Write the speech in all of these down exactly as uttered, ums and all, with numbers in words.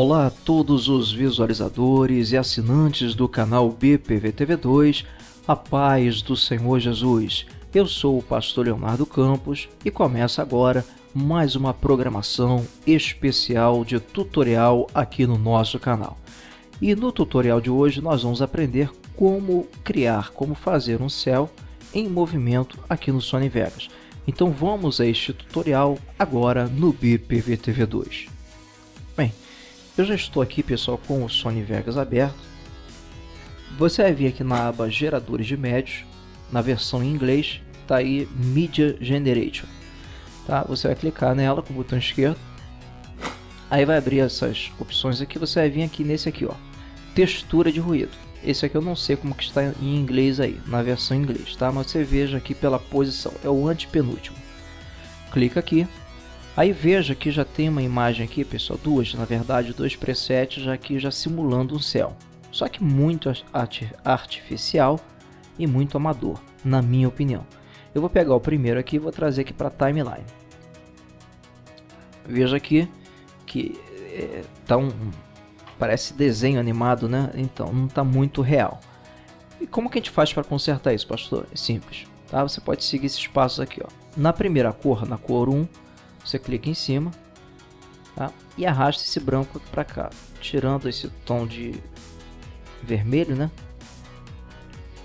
Olá a todos os visualizadores e assinantes do canal B P V T V dois, a paz do Senhor Jesus. Eu sou o pastor Leonardo Campos e começa agora mais uma programação especial de tutorial aqui no nosso canal. E no tutorial de hoje nós vamos aprender como criar, como fazer um céu em movimento aqui no Sony Vegas. Então vamos a este tutorial agora no B P V T V dois. Bem, eu já estou aqui, pessoal, com o Sony Vegas aberto. Você vai vir aqui na aba Geradores de Médios, na versão em inglês, tá aí Media Generation. Tá? Você vai clicar nela com o botão esquerdo. Aí vai abrir essas opções aqui, você vai vir aqui nesse aqui, ó, textura de ruído. Esse aqui eu não sei como que está em inglês aí, na versão em inglês, tá? Mas você veja aqui pela posição, é o antepenúltimo. Clica aqui. Aí veja que já tem uma imagem aqui, pessoal, duas, na verdade, dois presets aqui já simulando um céu. Só que muito artificial e muito amador, na minha opinião. Eu vou pegar o primeiro aqui e vou trazer aqui para a timeline. Veja aqui que é, tá um, parece desenho animado, né? Então não está muito real. E como que a gente faz para consertar isso, pastor? É simples, tá? Você pode seguir esses passos aqui, ó. Na primeira cor, na cor um, você clica em cima, tá? E arrasta esse branco para cá, tirando esse tom de vermelho, né?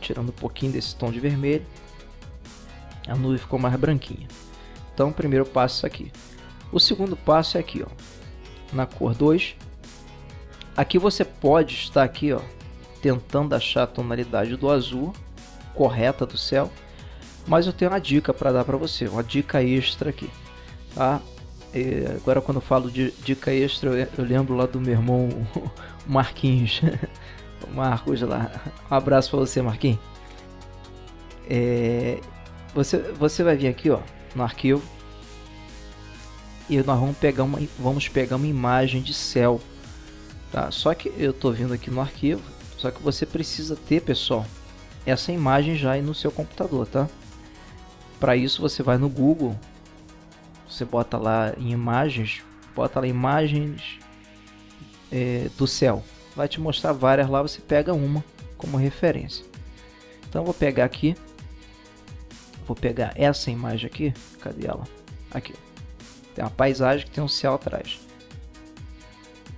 Tirando um pouquinho desse tom de vermelho, a nuvem ficou mais branquinha. Então o primeiro passo é aqui. O segundo passo é aqui, ó, na cor dois. Aqui você pode estar aqui, ó, tentando achar a tonalidade do azul correta do céu, mas eu tenho uma dica para dar para você, uma dica extra aqui. Tá? E agora, quando eu falo de dica extra, eu, eu lembro lá do meu irmão Marquinhos. Marcos lá, um abraço para você, Marquinhos. É, você, você vai vir aqui, ó, no arquivo, e nós vamos pegar uma, vamos pegar uma imagem de céu, tá? Só que eu tô vindo aqui no arquivo, só que você precisa ter, pessoal, essa imagem já aí no seu computador, tá? Para isso você vai no Google, você bota lá em imagens, bota lá imagens é, do céu. Vai te mostrar várias lá, você pega uma como referência. Então eu vou pegar aqui, vou pegar essa imagem aqui, cadê ela? Aqui, tem uma paisagem que tem um céu atrás.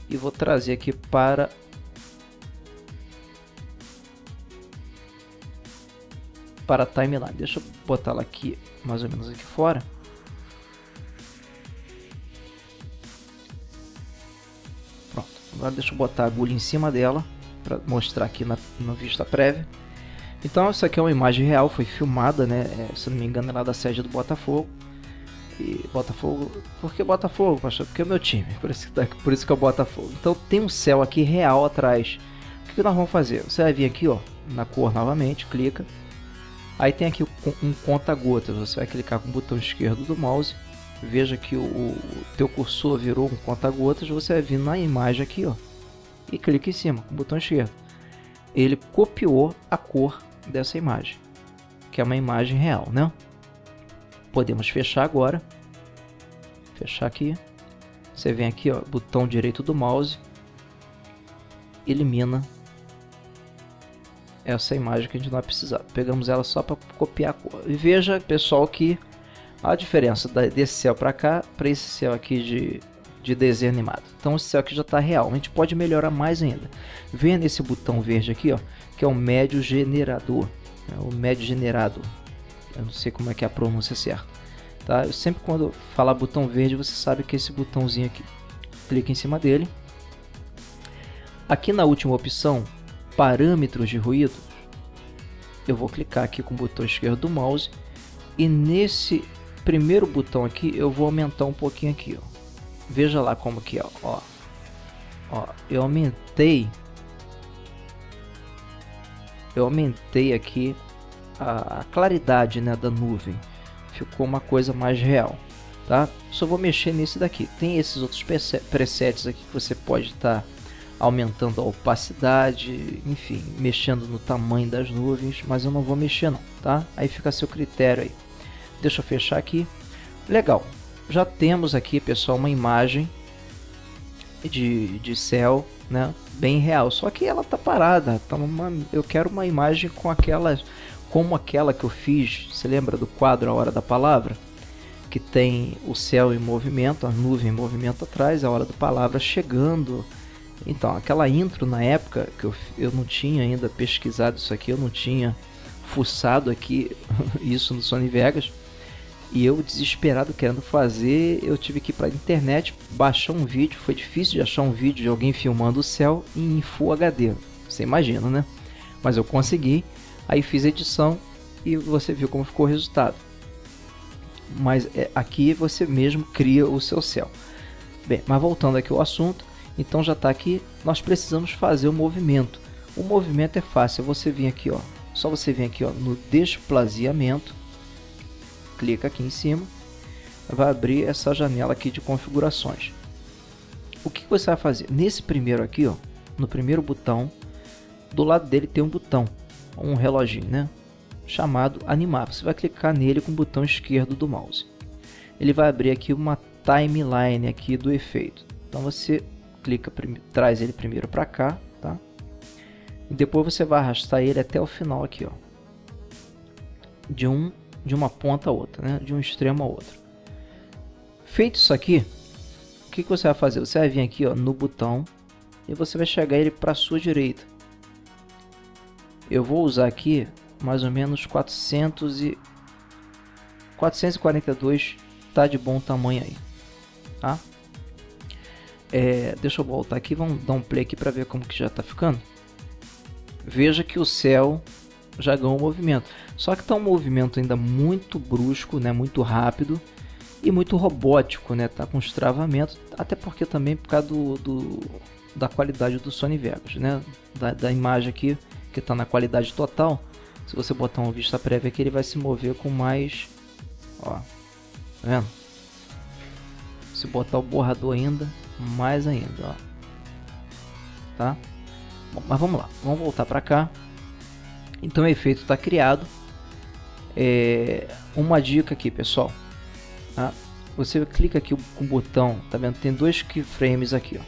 E vou trazer aqui para para a timeline. Deixa eu botar ela aqui, mais ou menos aqui fora. Agora deixa eu botar a agulha em cima dela para mostrar aqui na, na vista prévia. Então essa aqui é uma imagem real, foi filmada, né? É, se não me engano, é lá da sede do Botafogo. E Botafogo, por que Botafogo, pastor? Porque é o meu time, por isso, tá, por isso que é o Botafogo. Então tem um céu aqui real atrás. O que, que nós vamos fazer? Você vai vir aqui, ó, na cor novamente, clica. Aí tem aqui um conta-gotas. Você vai clicar com o botão esquerdo do mouse. Veja que o, o teu cursor virou um conta-gotas, você vai vir na imagem aqui, ó, e clica em cima com o botão esquerdo. Ele copiou a cor dessa imagem, que é uma imagem real, né? Podemos fechar agora, fechar aqui. Você vem aqui, ó, botão direito do mouse, elimina essa imagem que a gente não vai precisar. Pegamos ela só para copiar a cor. E veja, pessoal, que a diferença desse céu para cá, para esse céu aqui de, de desenho animado. Então esse céu aqui já está real, a gente pode melhorar mais ainda. Vem nesse botão verde aqui, ó, que é o médio generador, é o médio generado. Eu não sei como é que é a pronúncia certa. Tá? Eu sempre, quando falar botão verde, você sabe que é esse botãozinho aqui. Clica em cima dele. Aqui na última opção, parâmetros de ruído, eu vou clicar aqui com o botão esquerdo do mouse e nesse primeiro botão aqui eu vou aumentar um pouquinho aqui, ó. Veja lá como que é, ó. Ó, eu aumentei eu aumentei aqui a, a claridade, né, da nuvem, ficou uma coisa mais real, tá? Só vou mexer nesse daqui. Tem esses outros presets aqui que você pode estar tá aumentando a opacidade, enfim, mexendo no tamanho das nuvens, mas eu não vou mexer não, tá? Aí fica a seu critério aí. Deixa eu fechar aqui. Legal, já temos aqui, pessoal, uma imagem de, de céu, né? Bem real. Só que ela tá parada. Tá uma, eu quero uma imagem com aquela, como aquela que eu fiz. Você lembra do quadro A Hora da Palavra? Que tem o céu em movimento, a nuvem em movimento atrás, a hora da palavra chegando. Então, aquela intro na época, que eu, eu não tinha ainda pesquisado isso aqui, eu não tinha fuçado aqui isso no Sony Vegas. E eu, desesperado, querendo fazer, eu tive que ir para a internet, baixar um vídeo. Foi difícil de achar um vídeo de alguém filmando o céu em Full H D. Você imagina, né? Mas eu consegui, aí fiz edição e você viu como ficou o resultado. Mas é, aqui você mesmo cria o seu céu. Bem, mas voltando aqui ao assunto, então já está aqui, nós precisamos fazer o movimento. O movimento é fácil, você vem aqui, ó, só você vem aqui, ó, no desplaziamento, clica aqui em cima, vai abrir essa janela aqui de configurações. O que você vai fazer? Nesse primeiro aqui, ó, no primeiro botão, do lado dele tem um botão, um reloginho, né, chamado animar. Você vai clicar nele com o botão esquerdo do mouse. Ele vai abrir aqui uma timeline aqui do efeito. Então você clica, traz ele primeiro para cá, tá? E depois você vai arrastar ele até o final aqui, ó, de um de uma ponta a outra, né? De um extremo a outro. Feito isso aqui, o que que você vai fazer? Você vai vir aqui, ó, no botão e você vai chegar ele para sua direita. Eu vou usar aqui mais ou menos quatrocentos e quarenta e dois, tá de bom tamanho aí, tá? É, deixa eu voltar aqui, vamos dar um play aqui para ver como que já tá ficando. Veja que o céu já ganhou movimento, só que tá um movimento ainda muito brusco, né? Muito rápido e muito robótico, né? Tá com os travamentos, até porque também por causa do, do da qualidade do Sony Vegas, né? Da, da imagem aqui que tá na qualidade total. Se você botar uma vista prévia aqui, ele vai se mover com mais, ó, tá vendo? Se botar o borrador ainda, mais ainda, ó, tá? Bom, mas vamos lá, vamos voltar para cá. Então o efeito está criado. É... uma dica aqui, pessoal, tá? Você clica aqui com o botão, tá vendo? Tem dois keyframes aqui, ó,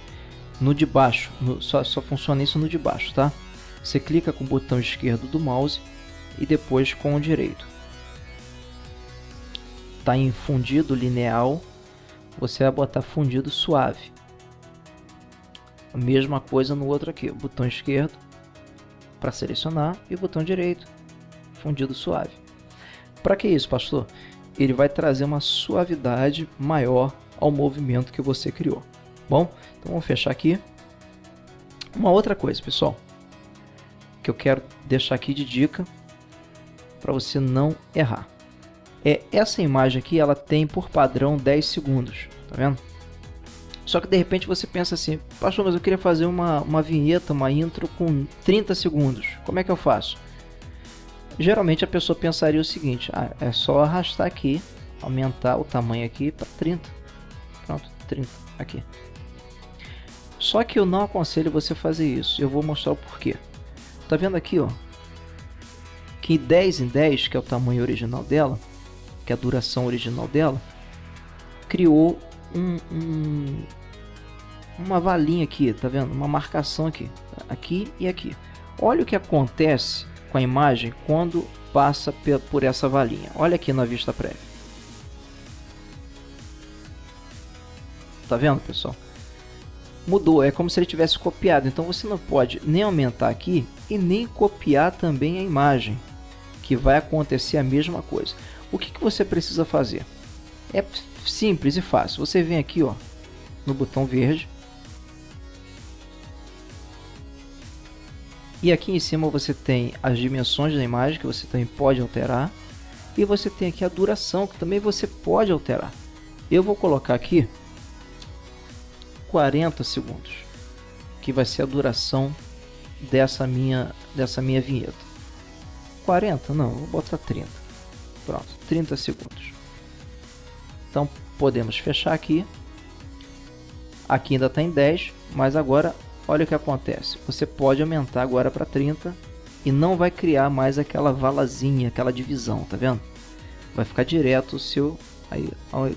no de baixo, no... só, só funciona isso no de baixo, tá? Você clica com o botão esquerdo do mouse e depois com o direito. Tá em fundido lineal, você vai botar fundido suave. A mesma coisa no outro aqui, o botão esquerdo para selecionar e o botão direito fundido suave. Para que isso, pastor? Ele vai trazer uma suavidade maior ao movimento que você criou. Bom, então vamos fechar aqui. Uma outra coisa, pessoal, que eu quero deixar aqui de dica para você não errar. É, essa imagem aqui, ela tem por padrão dez segundos, tá vendo? Só que de repente você pensa assim, pastor, mas eu queria fazer uma, uma vinheta, uma intro com trinta segundos, como é que eu faço? Geralmente a pessoa pensaria o seguinte, ah, é só arrastar aqui, aumentar o tamanho aqui para trinta, pronto, trinta, aqui. Só que eu não aconselho você fazer isso, eu vou mostrar o porquê. Tá vendo aqui, ó, que dez em dez, que é o tamanho original dela, que é a duração original dela, criou um, um, uma valinha aqui, tá vendo? Uma marcação aqui, aqui e aqui. Olha o que acontece com a imagem quando passa por essa valinha. Olha aqui na vista prévia. Tá vendo, pessoal? Mudou, é como se ele tivesse copiado. Então você não pode nem aumentar aqui e nem copiar também a imagem, que vai acontecer a mesma coisa. O que que você precisa fazer? É simples e fácil. Você vem aqui, ó, no botão verde. E aqui em cima você tem as dimensões da imagem, que você também pode alterar. E você tem aqui a duração, que também você pode alterar. Eu vou colocar aqui quarenta segundos, que vai ser a duração dessa minha, dessa minha vinheta. quarenta? Não, vou botar trinta. Pronto, trinta segundos. Então podemos fechar aqui. Aqui ainda está em dez, mas agora olha o que acontece. Você pode aumentar agora para trinta e não vai criar mais aquela valazinha, aquela divisão, tá vendo? Vai ficar direto o seu... Aí,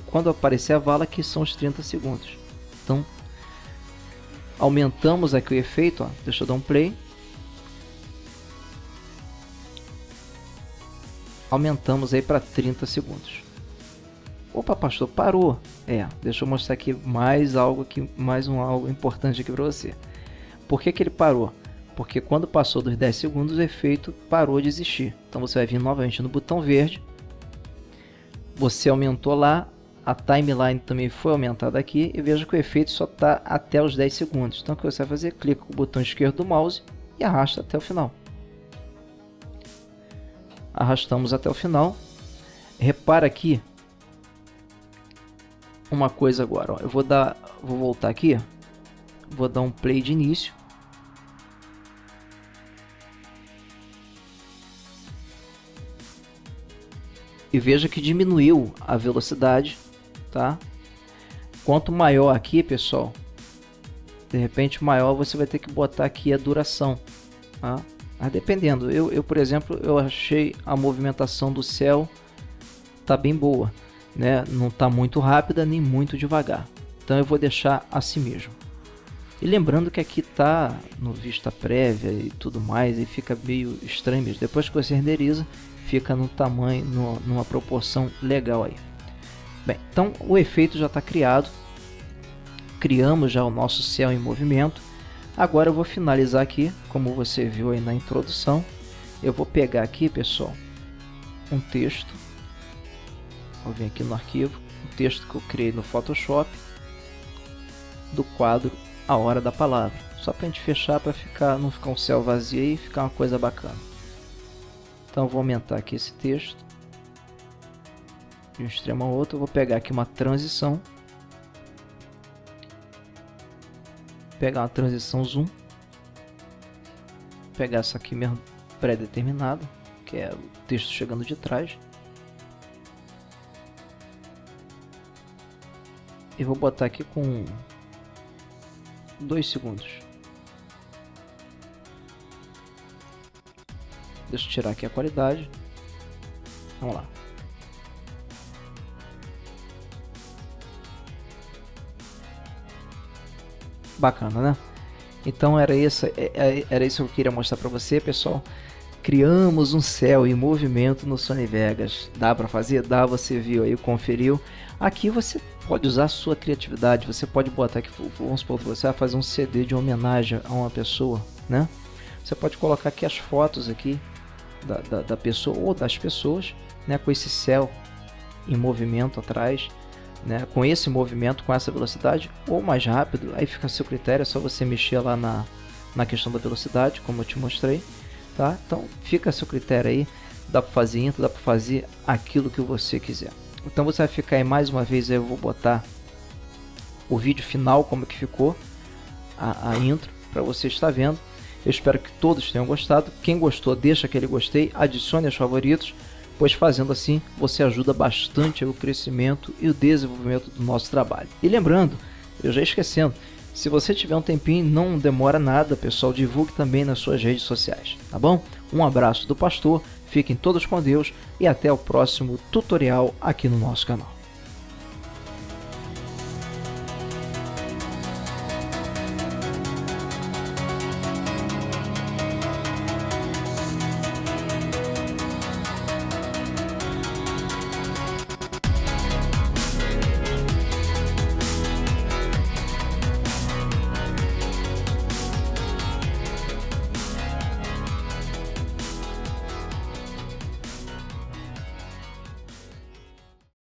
quando aparecer a vala, que são os trinta segundos. Então Aumentamos aqui o efeito, ó. Deixa eu dar um play. Aumentamos aí para trinta segundos. Opa, pastor, parou. É, deixa eu mostrar aqui mais algo aqui, mais um algo importante aqui para você. Por que que ele parou? Porque quando passou dos dez segundos, o efeito parou de existir. Então você vai vir novamente no botão verde. Você aumentou lá, a timeline também foi aumentada aqui, e veja que o efeito só está até os dez segundos. Então o que você vai fazer? Clica com o botão esquerdo do mouse e arrasta até o final. Arrastamos até o final. Repara aqui uma coisa agora, ó. Eu vou dar, vou voltar aqui, vou dar um play de início. E veja que diminuiu a velocidade, tá? Quanto maior aqui, pessoal, de repente maior você vai ter que botar aqui a duração, tá? Mas dependendo, eu, eu por exemplo, eu achei a movimentação do céu tá bem boa, né? Não tá muito rápida nem muito devagar, então eu vou deixar assim mesmo. E lembrando que aqui tá no vista prévia e tudo mais, e fica meio estranho mesmo. Depois que você renderiza, fica no tamanho, no, numa proporção legal aí. Bem, então o efeito já está criado. Criamos já o nosso céu em movimento. Agora eu vou finalizar aqui, como você viu aí na introdução. Eu vou pegar aqui, pessoal, um texto. Vou vir aqui no arquivo, um texto que eu criei no Photoshop do quadro A Hora da Palavra. Só para a gente fechar, para ficar, não ficar um céu vazio e ficar uma coisa bacana. Então vou aumentar aqui esse texto, de um extremo ao outro. Eu vou pegar aqui uma transição, pegar uma transição zoom, pegar essa aqui mesmo pré-determinada, que é o texto chegando de trás, e vou botar aqui com dois segundos. Deixa eu tirar aqui a qualidade. Vamos lá. Bacana, né? Então era isso, era isso que eu queria mostrar para você, pessoal. Criamos um céu em movimento no Sony Vegas. Dá para fazer? Dá, você viu aí, conferiu. Aqui você pode usar a sua criatividade. Você pode botar aqui, vamos supor, você vai fazer um C D de homenagem a uma pessoa, né? Você pode colocar aqui as fotos aqui Da, da, da pessoa ou das pessoas, né, com esse céu em movimento atrás, né, com esse movimento, com essa velocidade ou mais rápido, aí fica a seu critério. É só você mexer lá na, na questão da velocidade, como eu te mostrei, tá? Então fica a seu critério aí, dá para fazer intro, dá para fazer aquilo que você quiser. Então você vai ficar aí mais uma vez, aí eu vou botar o vídeo final como que ficou a, a intro para você estar vendo. Eu espero que todos tenham gostado. Quem gostou, deixa aquele gostei, adicione aos favoritos, pois fazendo assim você ajuda bastante ao crescimento e o desenvolvimento do nosso trabalho. E lembrando, eu já esquecendo, se você tiver um tempinho, não demora nada, pessoal, divulgue também nas suas redes sociais, tá bom? Um abraço do pastor, fiquem todos com Deus e até o próximo tutorial aqui no nosso canal.